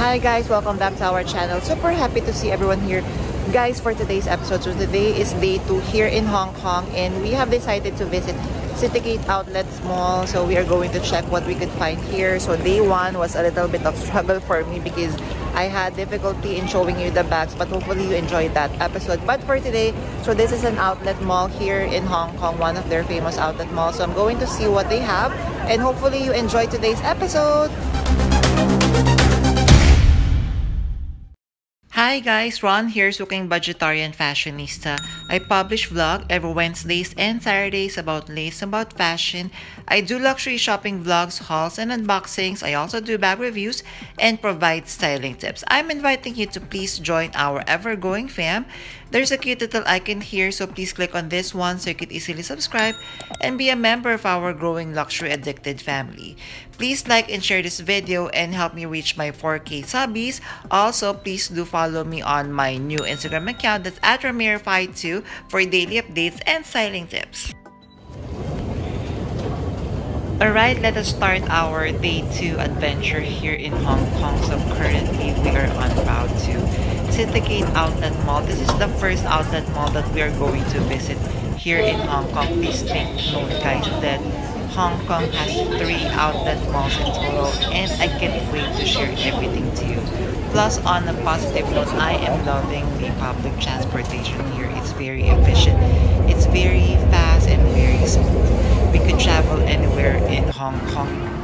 Hi guys, welcome back to our channel. Super happy to see everyone here guys for today's episode. So today is day 2 here in Hong Kong and we have decided to visit Citygate Outlets Mall. So we are going to check what we could find here. So day 1 was a little bit of struggle for me because I had difficulty in showing you the bags, but hopefully you enjoyed that episode. But for today, so this is an outlet mall here in Hong Kong, one of their famous outlet malls. So I'm going to see what they have and hopefully you enjoyed today's episode. Hi guys, Ron here cooking Budgetarian Fashionista. I publish vlog every Wednesdays and Saturdays about lace, about fashion. I do luxury shopping vlogs, hauls, and unboxings. I also do bag reviews and provide styling tips. I'm inviting you to please join our ever-going fam. There's a cute little icon here, so please click on this one so you can easily subscribe and be a member of our growing luxury addicted family. Please like and share this video and help me reach my 4K subbies. Also, please do follow me on my new Instagram account, that's at Ramirofy too, for daily updates and styling tips. Alright, let us start our day 2 adventure here in Hong Kong. So currently we are on route to Citygate Outlet Mall. This is the first outlet mall that we are going to visit here in Hong Kong. Please take note guys that Hong Kong has 3 outlet malls in total and I can't wait to share everything to you. Plus, on a positive note, I am loving the public transportation here. It's very efficient, it's very fast and very smooth. We could travel anywhere in Hong Kong.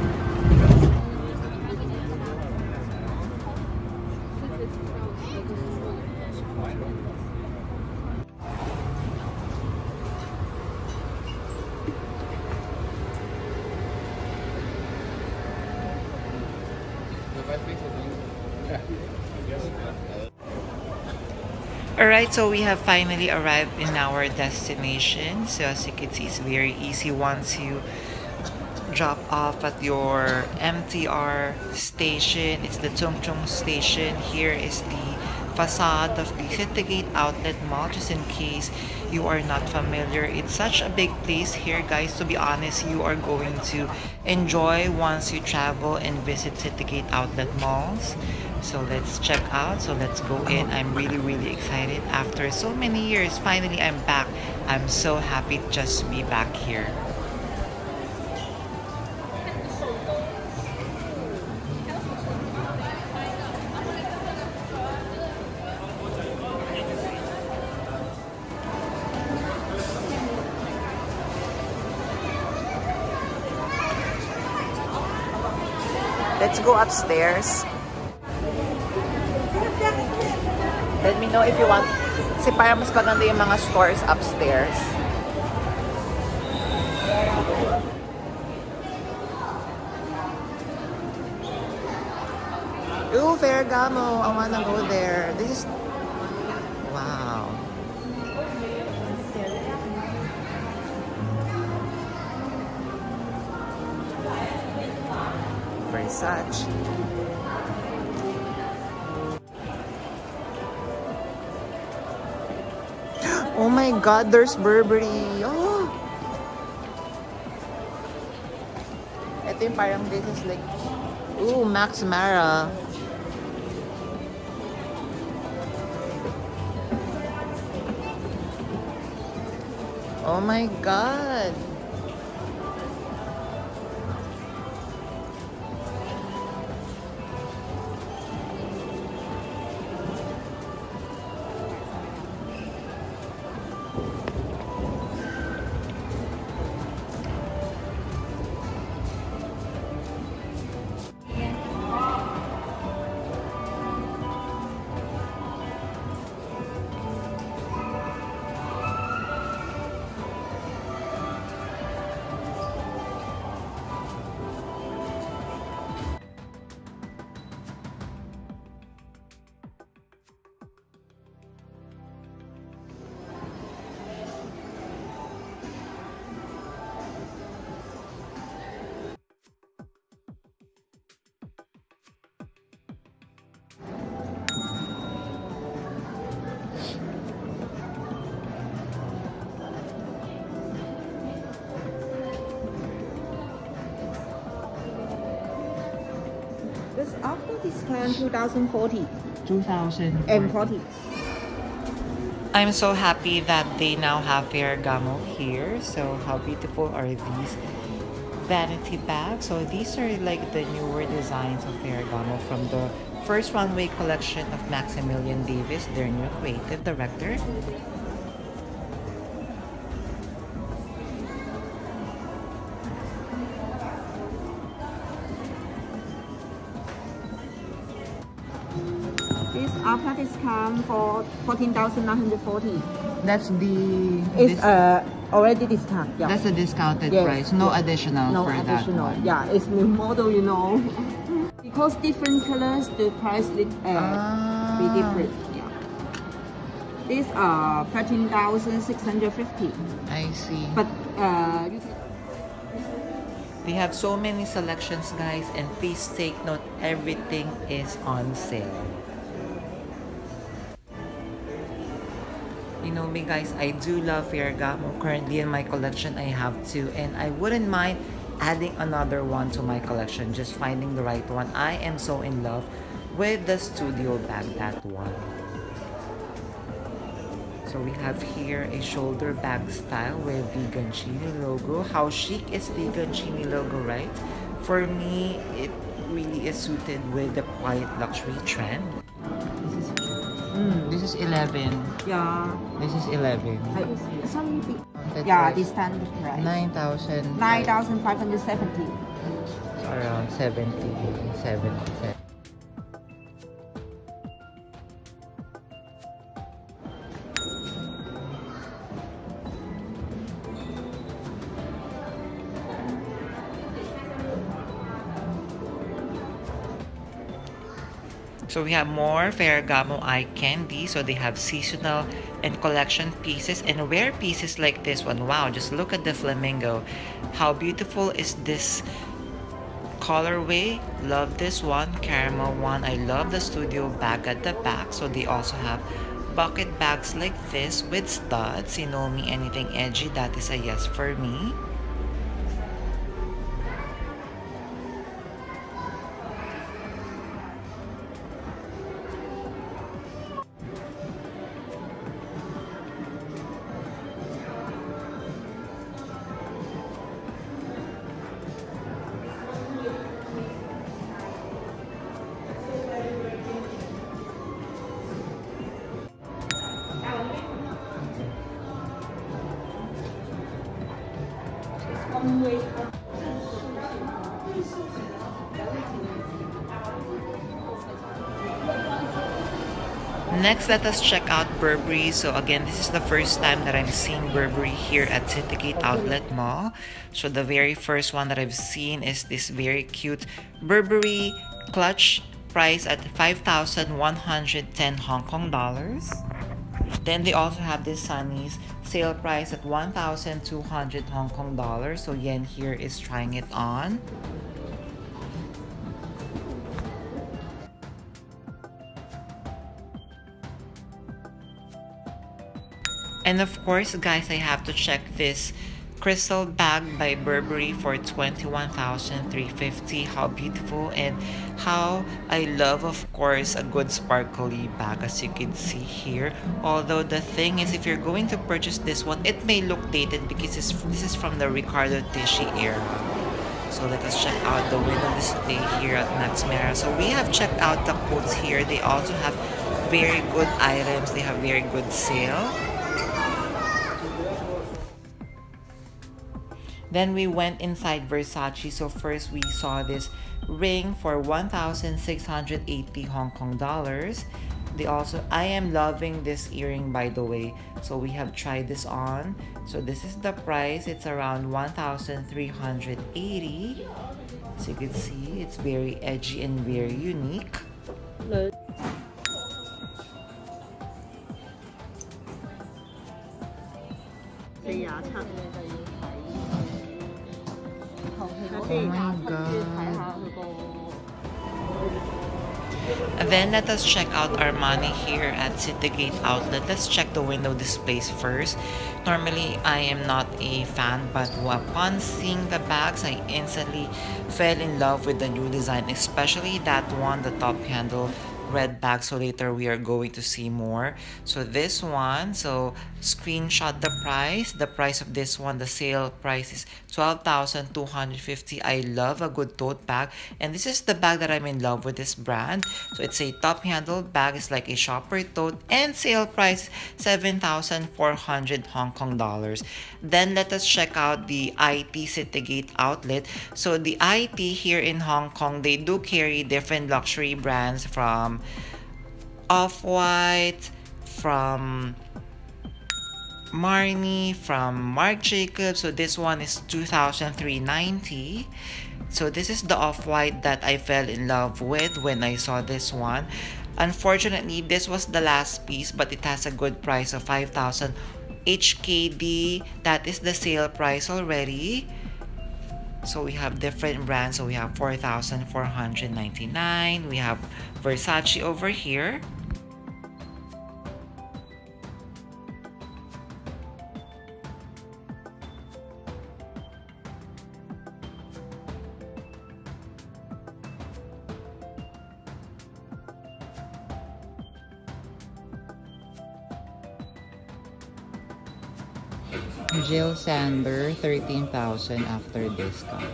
Alright, so we have finally arrived in our destination. So as you can see, it's very easy once you drop off at your MTR station. It's the Tsung Chung station. Here is the facade of the Citygate Outlet Mall. Just in case you are not familiar, it's such a big place here guys. To be honest, you are going to enjoy once you travel and visit Citygate Outlet Malls. So let's check out, so let's go in. I'm really excited. After so many years, finally I'm back. I'm so happy just to be back here. Let's go upstairs. Let me know if you want, kasi para mas maganda yung mga stores upstairs. Ooh, Ferragamo! I wanna go there. This is... wow. Versace. Oh my god, there's Burberry. Oh. Ito yung parang this is like, ooh, Max Mara. Oh my god. after discount 2040. I'm so happy that they now have Ferragamo here. So how beautiful are these vanity bags? So these are like the newer designs of Ferragamo from the first runway collection of Maximilian Davis, their new creative director. After discount for 14,940. That's the... It's already discounted. Yeah. That's a discounted price. No additional for that one. Yeah, it's new model, you know. Because different colors, the price will be different. Yeah. These are 13,650. I see. But you can... We have so many selections, guys, and please take note, everything is on sale. You know me, guys, I do love Ferragamo. Currently in my collection I have two, and I wouldn't mind adding another one to my collection, just finding the right one. I am so in love with the studio bag, that one. So we have here a shoulder bag style with the Gancini logo. How chic is the Gancini logo, right? For me, it really is suited with the quiet luxury trend. This is 11. Yeah. This is 11. Yeah, this time the price. 9,000. 9,570. Around 70. So we have more Ferragamo eye candy. So they have seasonal and collection pieces and rare pieces like this one. Wow, just look at the flamingo. How beautiful is this colorway? Love this one, caramel one. I love the studio bag at the back. So they also have bucket bags like this with studs. You know me, anything edgy, that is a yes for me. Next, let us check out Burberry. So again, this is the first time that I'm seeing Burberry here at Citygate Outlet Mall. So the very first one that I've seen is this very cute Burberry clutch, price at 5,110 Hong Kong dollars. Then they also have this Sunny's, sale price at 1,200 Hong Kong dollars. So Yen here is trying it on. And of course, guys, I have to check this crystal bag by Burberry for 21,350. How beautiful, and how I love, of course, a good sparkly bag, as you can see here. Although the thing is, if you're going to purchase this one, it may look dated because this is from the Ricardo Tisci era. So let us check out the window display here at Max Mara. So we have checked out the coats here. They also have very good items. They have very good sale. Then we went inside Versace. So first we saw this ring for 1,680 Hong Kong dollars. They also, I am loving this earring, by the way. So we have tried this on. So this is the price. It's around 1,380. As you can see, it's very edgy and very unique. And then let us check out Armani here at Citygate Outlet. Let's check the window displays first. Normally, I am not a fan, but upon seeing the bags, I instantly fell in love with the new design, especially that one, the top handle red bag. So later we are going to see more. So this one, so screenshot the price. The price of this one, the sale price is 12,250. I love a good tote bag, and this is the bag that I'm in love with this brand. So it's a top handle bag. It's like a shopper tote, and sale price 7,400 Hong Kong dollars. Then let us check out the IT Citygate Outlet. So the IT here in Hong Kong, they do carry different luxury brands from Off-White, from Marni, from Marc Jacobs. So this one is 2,390. So this is the Off-White that I fell in love with when I saw this one. Unfortunately, this was the last piece, but it has a good price of 5,000 HKD. That is the sale price already. So we have different brands. So we have 4,499. We have Versace over here. Jill Sander, 13,000 after discount.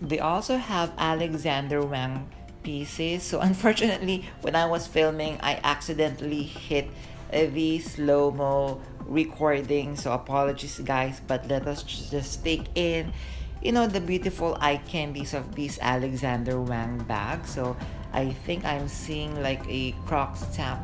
They also have Alexander Wang pieces. So unfortunately, when I was filming, I accidentally hit the slow-mo recording, so apologies guys, but let us just take in, you know, the beautiful eye candies of these Alexander Wang bags. So I think I'm seeing like a croc stamp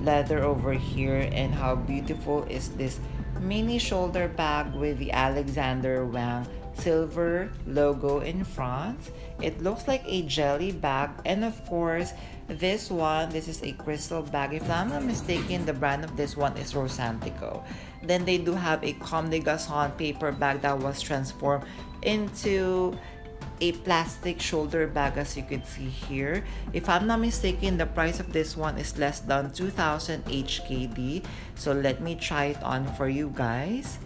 leather over here, and how beautiful is this mini shoulder bag with the Alexander Wang silver logo in front. It looks like a jelly bag, and of course this one, this is a crystal bag. If I'm not mistaken, the brand of this one is Rosantico. Then they do have a Comme des Garçons paper bag that was transformed into a plastic shoulder bag, as you could see here. If I'm not mistaken, the price of this one is less than 2,000 HKD. So let me try it on for you guys.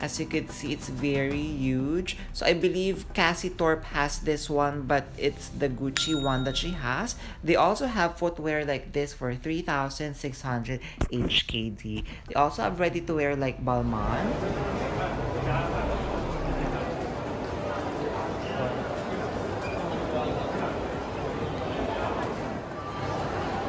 As you can see, it's very huge. So I believe Cassie Thorpe has this one, but it's the Gucci one that she has. They also have footwear like this for 3,600 HKD. They also have ready-to-wear like Balmain.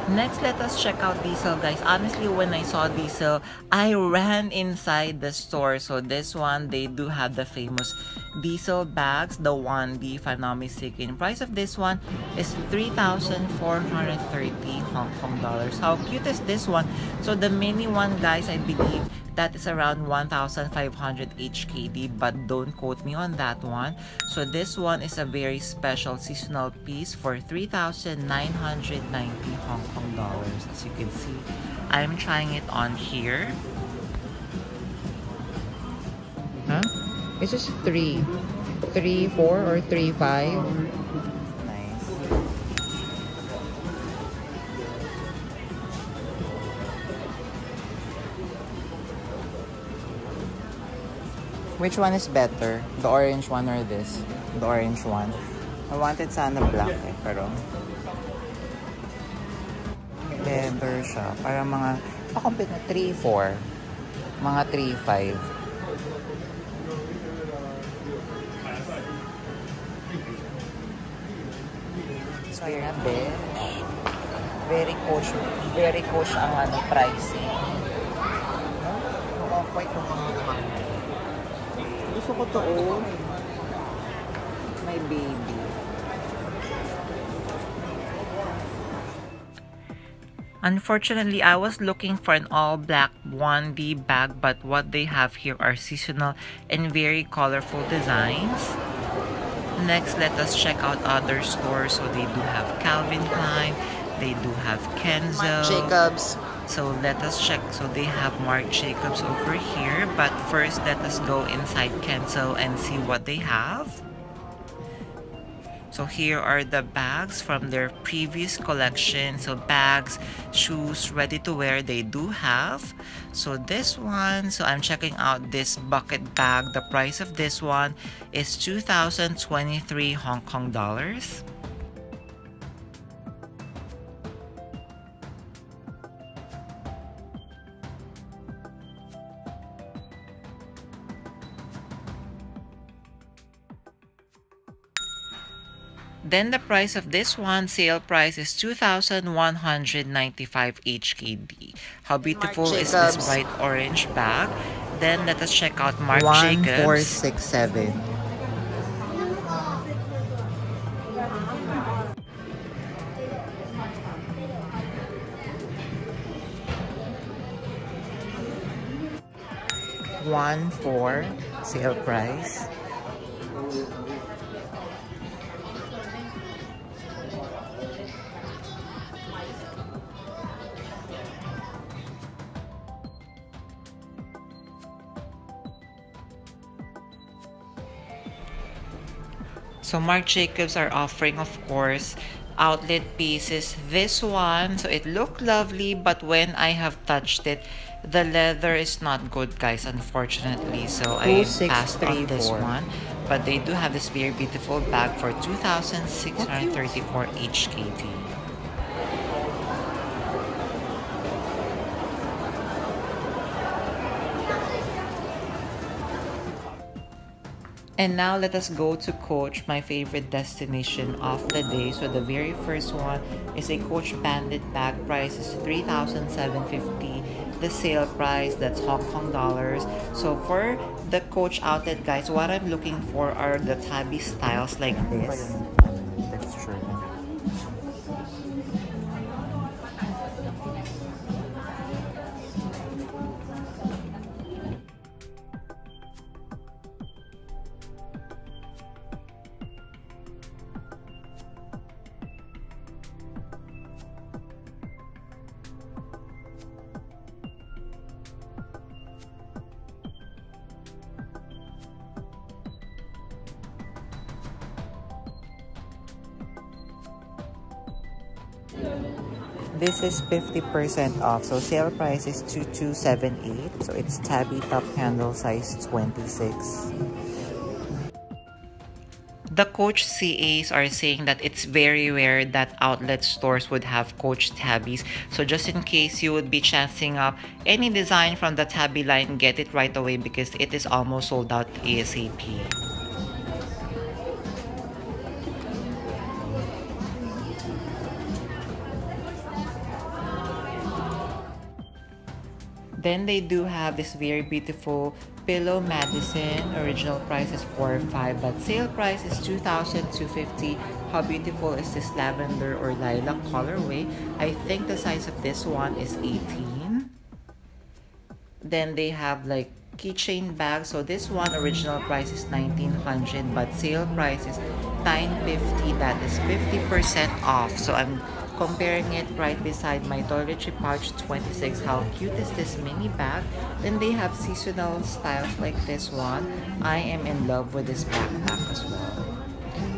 Next, let us check out Diesel, guys. Honestly, when I saw Diesel, I ran inside the store. So this one, they do have the famous Diesel bags, the 1D, if I'm not mistaken. Price of this one is 3,430 Hong Kong dollars. How cute is this one? So the mini one, guys, I believe that is around 1,500 HKD, but don't quote me on that one. So this one is a very special seasonal piece for 3,990 Hong Kong dollars. As you can see, I'm trying it on here. Huh? It's just 3.4 or 3.5. Which one is better? The orange one or this? The orange one. I wanted sana black eh, pero... leather siya. Parang mga... pakompit na 3.4. Mga 3.5. So, yun na, bitch. Very Coach. Very Coach ang ano, pricing. Off-white ng mga naman. Gusto ko to, oh. My baby. Unfortunately, I was looking for an all-black 1D bag, but what they have here are seasonal and very colorful designs. Next, let us check out other stores. So they do have Calvin Klein, they do have Kenzo, Marc Jacobs. So let us check. So they have Marc Jacobs over here, but first let us go inside Kenzo and see what they have. So here are the bags from their previous collection. So bags, shoes, ready to wear, they do have. So this one, so I'm checking out this bucket bag. The price of this one is 2,023 Hong Kong dollars. Then the price of this one, sale price is 2,195 HKD. How beautiful is this bright orange bag? Then let us check out Marc Jacobs. 1467. Sale price. So Marc Jacobs are offering, of course, outlet pieces. This one, so it looked lovely, but when I have touched it, the leather is not good, guys, unfortunately. So I passed on this one. But they do have this very beautiful bag for 2,634 HKD. And now let us go to Coach, my favorite destination of the day. So the very first one is a Coach Bandit bag. Price is 3,750. The sale price, that's Hong Kong dollars. So for the Coach outlet, guys, what I'm looking for are the tabby styles like this. That's true. This is 50% off, so sale price is 2278, so it's tabby top handle size 26. The Coach CAs are saying that it's very rare that outlet stores would have Coach tabbies, so just in case you would be chancing up any design from the tabby line, get it right away because it is almost sold out ASAP. Then they do have this very beautiful pillow Madison. Original price is 4,500, but sale price is 2,250. How beautiful is this lavender or lilac colorway? I think the size of this one is 18. Then they have like keychain bags. So this one, original price is 1,900, but sale price is 950. That is 50% off. So I'm comparing it right beside my toiletry pouch 26. How cute is this mini bag? Then they have seasonal styles like this one. I am in love with this backpack as well.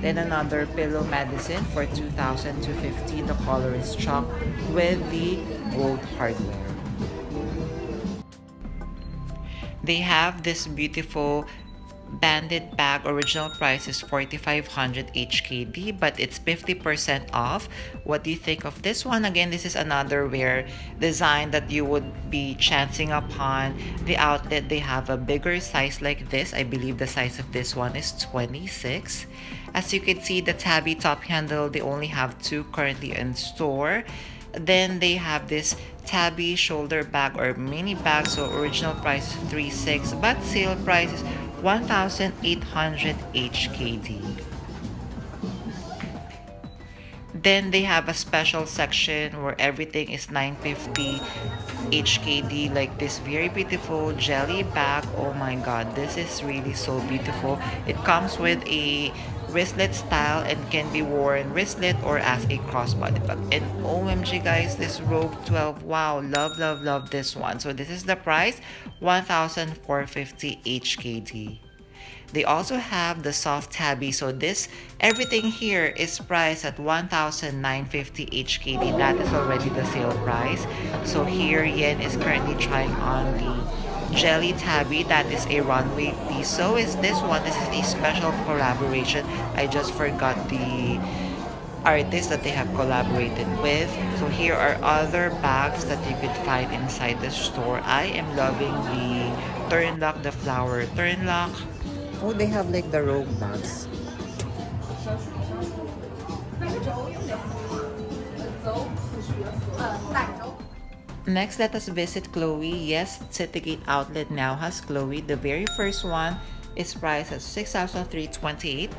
Then another pillow Madison for 2,250. The color is chalk with the gold hardware. They have this beautiful Bandit bag. Original price is 4,500 HKD, but it's 50% off. What do you think of this one? Again, this is another rare design that you would be chancing upon. The outlet, they have a bigger size like this. I believe the size of this one is 26. As you can see, the tabby top handle, they only have 2 currently in store. Then they have this tabby shoulder bag or mini bag. So original price 3,600, but sale price is 1,800 HKD. Then they have a special section where everything is 950 HKD, like this very beautiful jelly bag. Oh my god, this is really so beautiful. It comes with a wristlet style and can be worn wristlet or as a crossbody bag. And OMG guys, this robe 12, wow, love love love this one. So this is the price, 1450 HKD. They also have the soft tabby, so this, everything here is priced at 1950 HKD. That is already the sale price. So here Yen is currently trying on the jelly tabby, that is a runway piece. So is this one, this is a special collaboration. I just forgot the artists that they have collaborated with. So here are other bags that you could find inside the store. I am loving the turnlock, the flower turnlock. Oh, they have like the robe bags. Next, let us visit Chloe. Yes, Citygate Outlet now has Chloe. The very first one is priced at 6,328.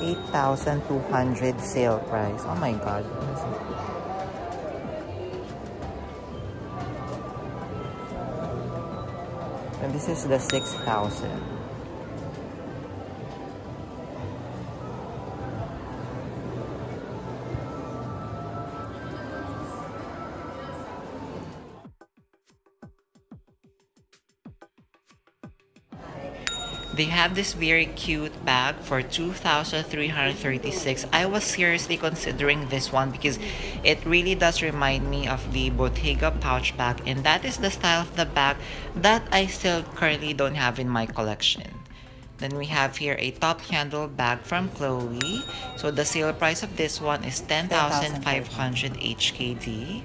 8,200 sale price. Oh my god. And this is the 6,000. They have this very cute bag for 2,336. I was seriously considering this one because it really does remind me of the Bottega pouch bag, and that is the style of the bag that I still currently don't have in my collection. Then we have here a top handle bag from Chloe. So the sale price of this one is 10,500 HKD.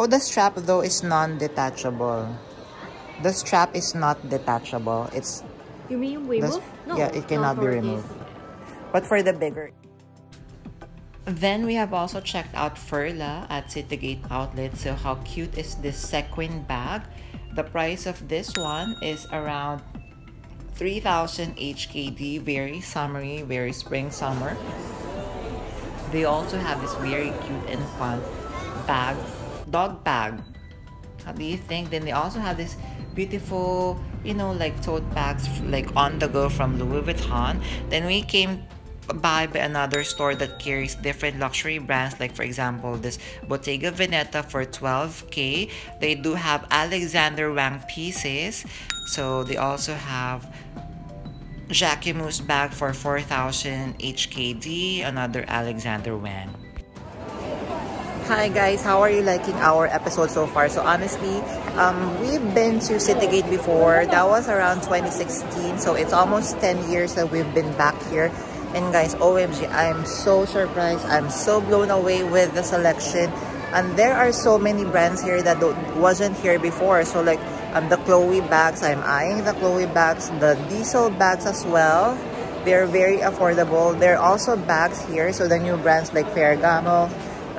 Oh, the strap though is non-detachable. The strap is not detachable. It's... You mean remove? No, yeah, it cannot be removed. But for the bigger... Then we have also checked out Furla at Citygate Outlet. So how cute is this sequin bag? The price of this one is around 3,000 HKD. Very summery, very spring-summer. They also have this very cute and fun bag. Dog bag, how do you think? Then they also have this beautiful, you know, like tote bags, like on the go from Louis Vuitton. Then we came by another store that carries different luxury brands, like for example this Bottega Veneta for 12k. They do have Alexander Wang pieces. So they also have Jacquemus bag for 4,000 HKD, another Alexander Wang. Hi guys, how are you liking our episode so far? So honestly, we've been to Citygate before. That was around 2016, so it's almost 10 years that we've been back here. And guys, OMG, I'm so surprised. I'm so blown away with the selection. And there are so many brands here that wasn't here before. So like the Chloe bags, I'm eyeing the Chloe bags, the Diesel bags as well. They're very affordable. There are also bags here, so the new brands like Ferragamo.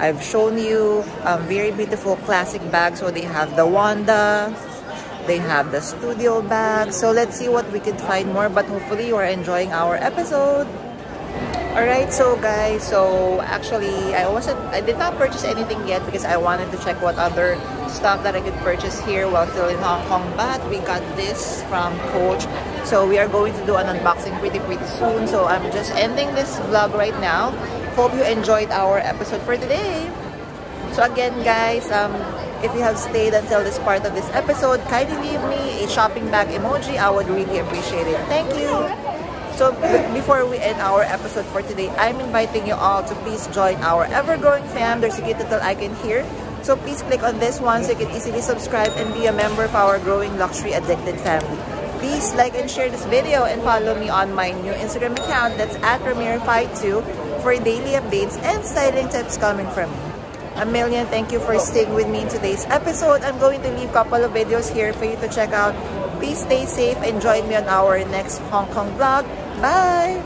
I've shown you very beautiful classic bags. So they have the Wanda, they have the studio bag. So let's see what we can find more, but hopefully you are enjoying our episode. Alright, so guys, so actually I did not purchase anything yet because I wanted to check what other stuff that I could purchase here while still in Hong Kong, but we got this from Coach. So we are going to do an unboxing pretty soon. So I'm just ending this vlog right now. Hope you enjoyed our episode for today. So again guys, if you have stayed until this part of this episode, kindly leave me a shopping bag emoji. I would really appreciate it. Thank you. So before we end our episode for today, I'm inviting you all to please join our ever-growing fam. There's a cute little icon here. So please click on this one so you can easily subscribe and be a member of our growing luxury addicted family. Please like and share this video and follow me on my new Instagram account, that's at Ramirofy2, for daily updates and styling tips coming from me. A million thank you for staying with me in today's episode. I'm going to leave a couple of videos here for you to check out. Please stay safe and join me on our next Hong Kong vlog. Bye!